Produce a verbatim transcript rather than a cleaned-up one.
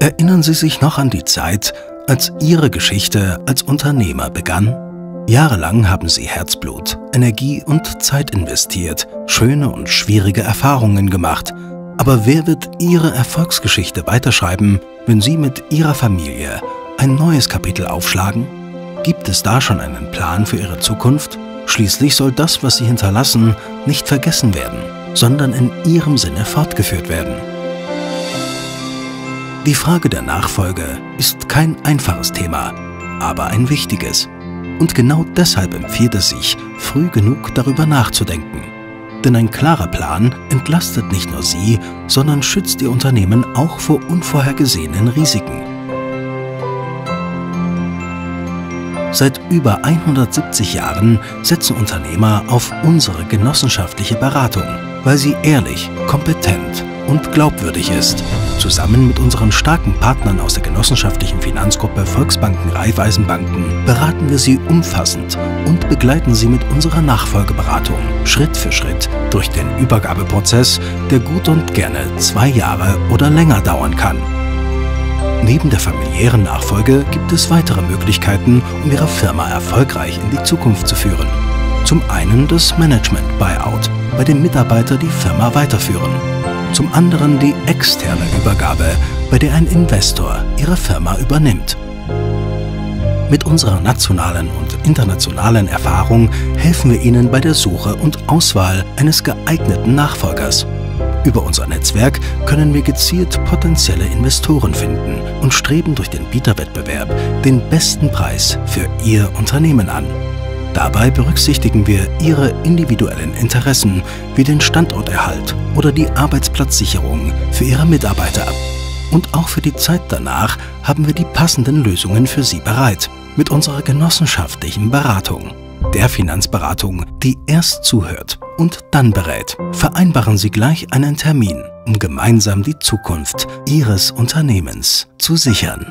Erinnern Sie sich noch an die Zeit, als Ihre Geschichte als Unternehmer begann? Jahrelang haben Sie Herzblut, Energie und Zeit investiert, schöne und schwierige Erfahrungen gemacht. Aber wer wird Ihre Erfolgsgeschichte weiterschreiben, wenn Sie mit Ihrer Familie ein neues Kapitel aufschlagen? Gibt es da schon einen Plan für Ihre Zukunft? Schließlich soll das, was Sie hinterlassen, nicht vergessen werden, sondern in Ihrem Sinne fortgeführt werden. Die Frage der Nachfolge ist kein einfaches Thema, aber ein wichtiges. Und genau deshalb empfiehlt es sich, früh genug darüber nachzudenken. Denn ein klarer Plan entlastet nicht nur Sie, sondern schützt Ihr Unternehmen auch vor unvorhergesehenen Risiken. Seit über hundertsiebzig Jahren setzen Unternehmer auf unsere genossenschaftliche Beratung, weil sie ehrlich, kompetent und glaubwürdig ist. Zusammen mit unseren starken Partnern aus der genossenschaftlichen Finanzgruppe Volksbanken Reihweisenbanken beraten wir Sie umfassend und begleiten Sie mit unserer Nachfolgeberatung Schritt für Schritt durch den Übergabeprozess, der gut und gerne zwei Jahre oder länger dauern kann. Neben der familiären Nachfolge gibt es weitere Möglichkeiten, um Ihre Firma erfolgreich in die Zukunft zu führen. Zum einen das Management-Buyout, bei dem Mitarbeiter die Firma weiterführen. Zum anderen die externe Übergabe, bei der ein Investor Ihre Firma übernimmt. Mit unserer nationalen und internationalen Erfahrung helfen wir Ihnen bei der Suche und Auswahl eines geeigneten Nachfolgers. Über unser Netzwerk können wir gezielt potenzielle Investoren finden und streben durch den Bieterwettbewerb den besten Preis für Ihr Unternehmen an. Dabei berücksichtigen wir Ihre individuellen Interessen wie den Standorterhalt oder die Arbeitsplatzsicherung für Ihre Mitarbeiter. Und auch für die Zeit danach haben wir die passenden Lösungen für Sie bereit mit unserer genossenschaftlichen Beratung. Der Finanzberatung, die erst zuhört und dann berät. Vereinbaren Sie gleich einen Termin, um gemeinsam die Zukunft Ihres Unternehmens zu sichern.